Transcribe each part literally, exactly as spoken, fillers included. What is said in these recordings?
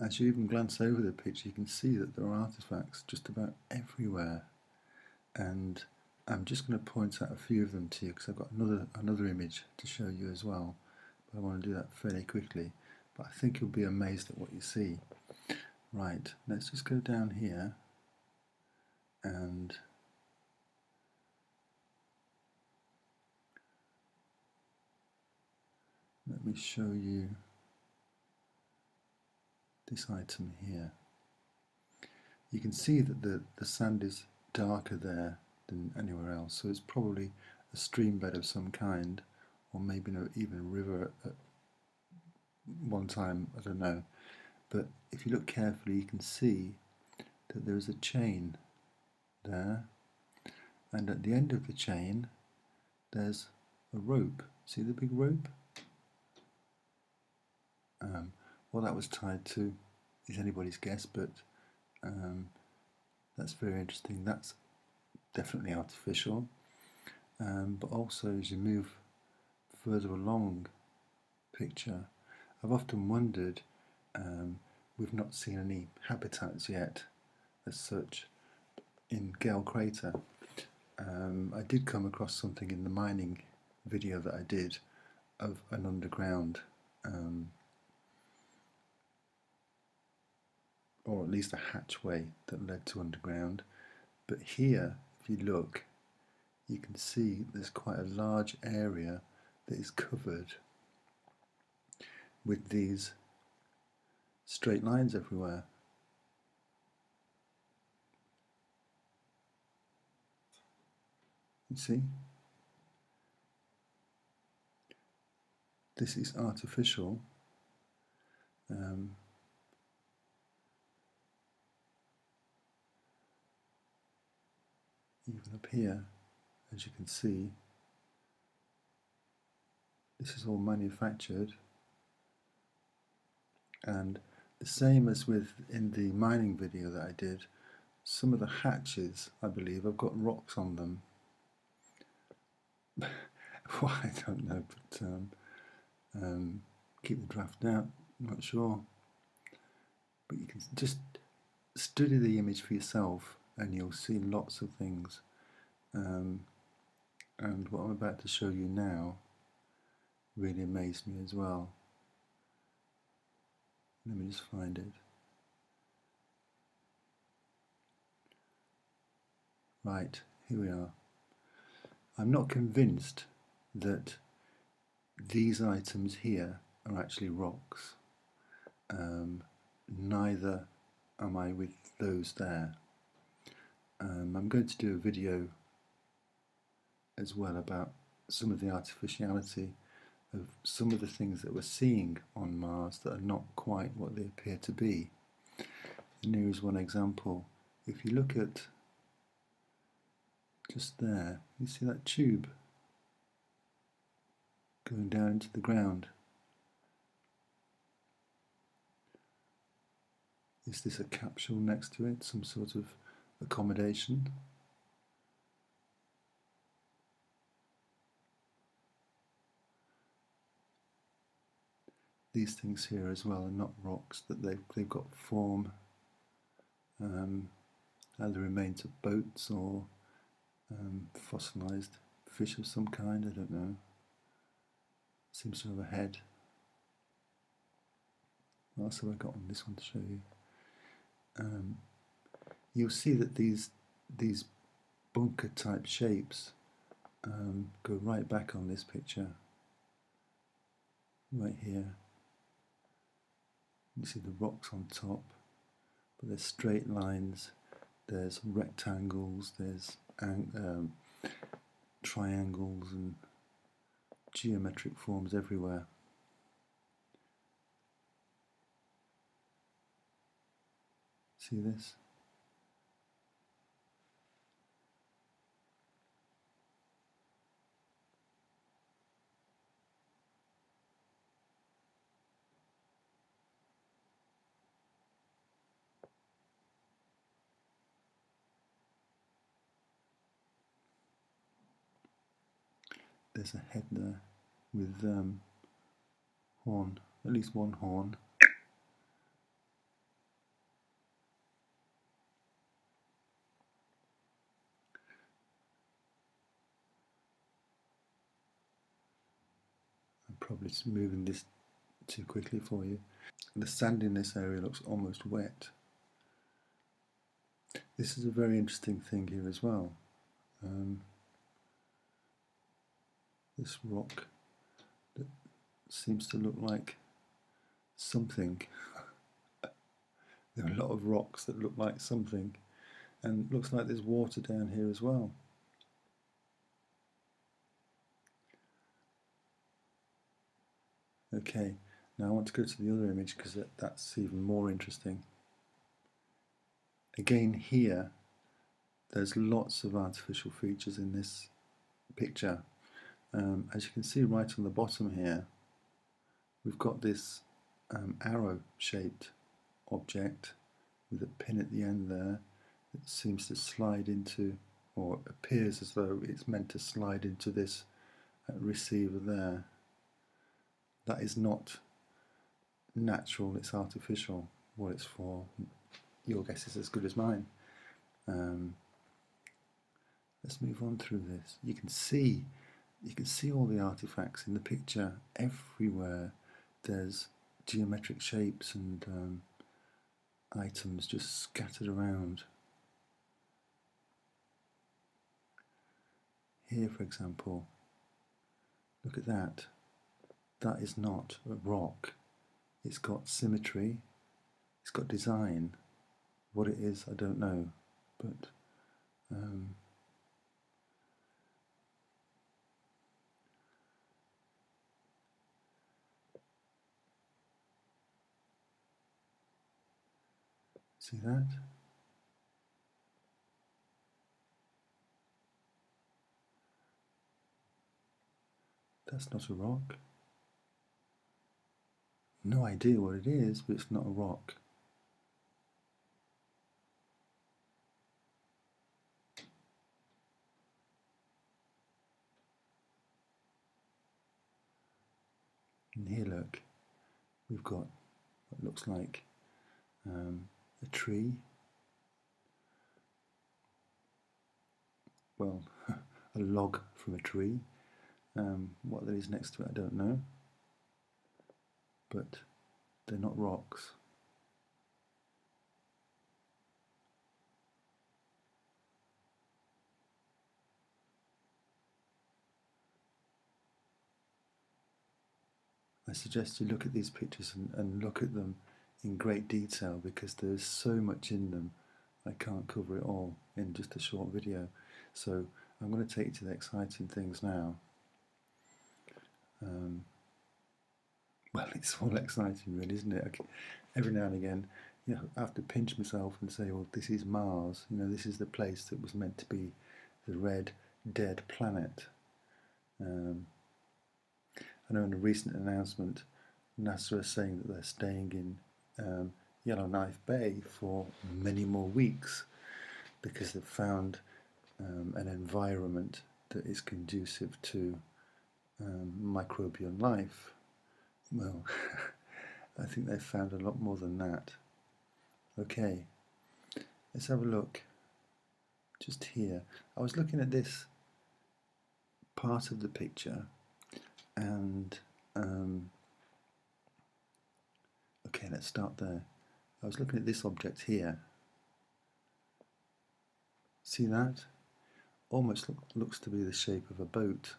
as you even glance over the picture, you can see that there are artifacts just about everywhere, and I'm just going to point out a few of them to you because I've got another another image to show you as well, but I want to do that fairly quickly. But I think you'll be amazed at what you see. Right, let's just go down here and let me show you this item here. You can see that the, the sand is darker there than anywhere else, so it's probably a stream bed of some kind, or maybe no, even a river at one time, I don't know. But if you look carefully, you can see that there is a chain there, and at the end of the chain there's a rope. See the big rope? Um, what that was tied to is anybody's guess, but um, that's very interesting. That's definitely artificial, um, but also as you move further along the picture, I've often wondered, um, we've not seen any habitats yet as such in Gale Crater. Um, I did come across something in the mining video that I did of an underground, um, or at least a hatchway that led to underground. But here, if you look, you can see there's quite a large area that is covered with these straight lines everywhere. You see? This is artificial. Um, Even up here, as you can see, this is all manufactured, and the same as with in the mining video that I did, some of the hatches, I believe, have got rocks on them. Why, I don't know, but um, um, keep the draft out, I'm not sure. But you can just study the image for yourself, and you'll see lots of things. Um, and what I'm about to show you now really amazed me as well. Let me just find it. Right, here we are. I'm not convinced that these items here are actually rocks. Um, neither am I with those there. Um, I'm going to do a video as well about some of the artificiality of some of the things that we're seeing on Mars that are not quite what they appear to be. And here is one example. If you look at just there, you see that tube going down into the ground. Is this a capsule next to it? Some sort of accommodation? These things here as well are not rocks, that they've, they've got form, um, either remains of boats or um, fossilized fish of some kind, I don't know. Seems to have a head. What else have I got on this one to show you? Um, You'll see that these these bunker type shapes um, go right back on this picture, right here. You see the rocks on top, but there's straight lines, there's rectangles, there's um, triangles and geometric forms everywhere. See this? There's a head there with um, horn, at least one horn. probably moving this too quickly for you. The sand in this area looks almost wet. This is a very interesting thing here as well. Um, this rock that seems to look like something. There are a lot of rocks that look like something, and looks like there's water down here as well. Okay, now I want to go to the other image because that's even more interesting. Again here, there's lots of artificial features in this picture. Um, as you can see right on the bottom here, we've got this um, arrow-shaped object with a pin at the end there that seems to slide into, or appears as though it's meant to slide into this uh, receiver there. That is not natural, it's artificial. What it's for, your guess is as good as mine. Um, let's move on through this. You can see, you can see all the artifacts in the picture everywhere. There's geometric shapes and um, items just scattered around. Here, for example, look at that. That is not a rock. It's got symmetry, it's got design. What it is, I don't know, but um, see that? That's not a rock. No idea what it is, but it's not a rock. And here, look, we've got what looks like um, a tree. Well, a log from a tree. Um, what there is next to it, I don't know. But they're not rocks. I suggest you look at these pictures and, and look at them in great detail, because there's so much in them I can't cover it all in just a short video. So I'm going to take you to the exciting things now. Um, Well, it's all exciting, really, isn't it? Okay. Every now and again, you know, I have to pinch myself and say, well, this is Mars. You know, this is the place that was meant to be the red, dead planet. Um, I know in a recent announcement, NASA is saying that they're staying in um, Yellowknife Bay for many more weeks because they've found um, an environment that is conducive to um, microbial life. Well, I think they've found a lot more than that. Okay, let's have a look just here. I was looking at this part of the picture and um, okay, let's start there. I was looking at this object here. See that? Almost look, looks to be the shape of a boat.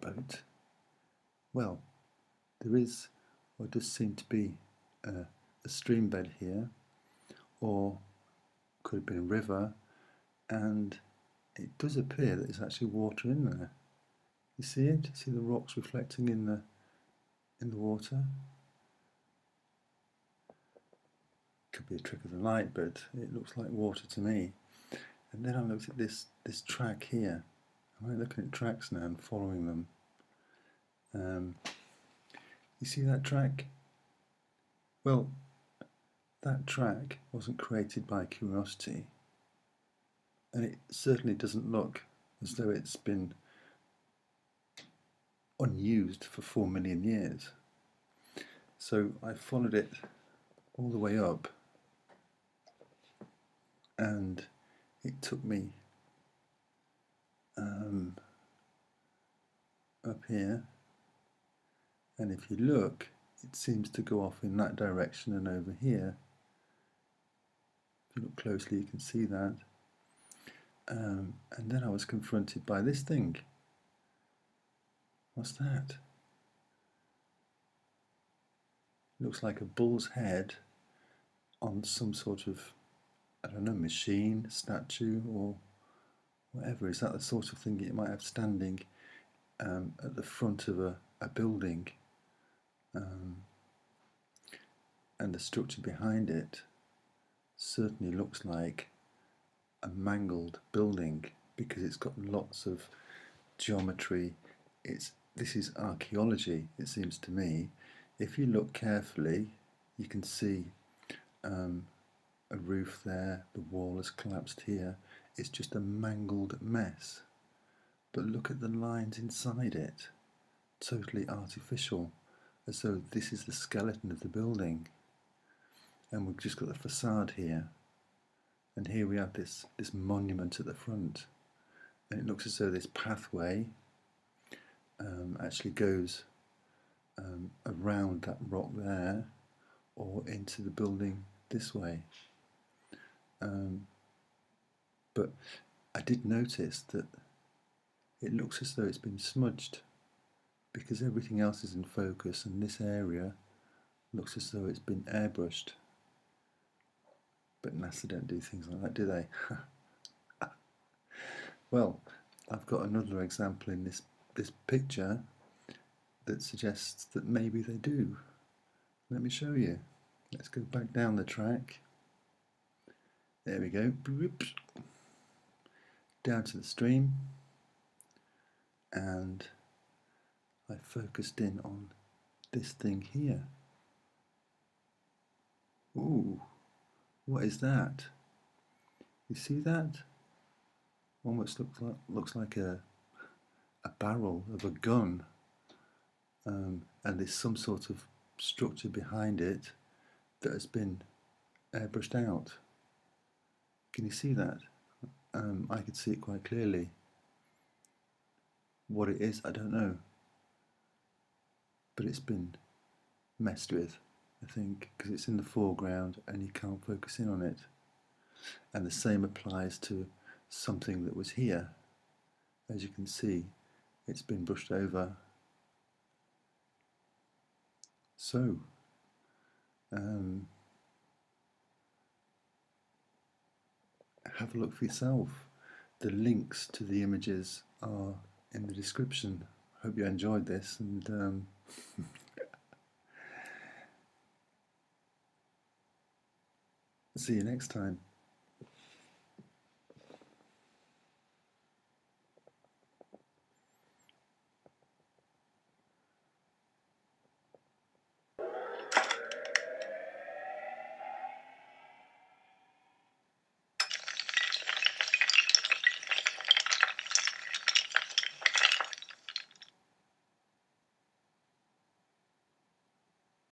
Boat. Well, there is, or does seem to be, uh, a stream bed here, or could have been a river, and it does appear that there's actually water in there. You see it? See the rocks reflecting in the in the water? Could be a trick of the light, but it looks like water to me. And then I looked at this this track here. I'm right, looking at tracks now and following them. Um, you see that track? Well, that track wasn't created by Curiosity, and it certainly doesn't look as though it's been unused for four million years. So I followed it all the way up, and it took me Um, up here, and if you look, it seems to go off in that direction and over here. If you look closely, you can see that. Um, and then I was confronted by this thing. What's that? Looks like a bull's head on some sort of, I don't know, machine, statue, or whatever. Is that the sort of thing that you might have standing um, at the front of a, a building, um, and the structure behind it certainly looks like a mangled building because it's got lots of geometry. It's this is archaeology, it seems to me. If you look carefully, you can see um, a roof there, the wall has collapsed here. It's just a mangled mess, but look at the lines inside it, totally artificial, as though this is the skeleton of the building. And we've just got the facade here, and here we have this, this monument at the front, and it looks as though this pathway um, actually goes um, around that rock there, or into the building this way. Um, But I did notice that it looks as though it's been smudged, because everything else is in focus and this area looks as though it's been airbrushed. But NASA don't do things like that, do they? Well, I've got another example in this, this picture that suggests that maybe they do. Let me show you. Let's go back down the track. There we go. Down to the stream, and I focused in on this thing here. Ooh, what is that? You see that? Almost looks like looks like a a barrel of a gun, um, and there's some sort of structure behind it that has been airbrushed out. Can you see that? Um, I could see it quite clearly. What it is, I don't know, but it's been messed with, I think, because it's in the foreground and you can't focus in on it. And the same applies to something that was here. As you can see, it's been brushed over. So um, have a look for yourself. The links to the images are in the description. Hope you enjoyed this, and um, see you next time.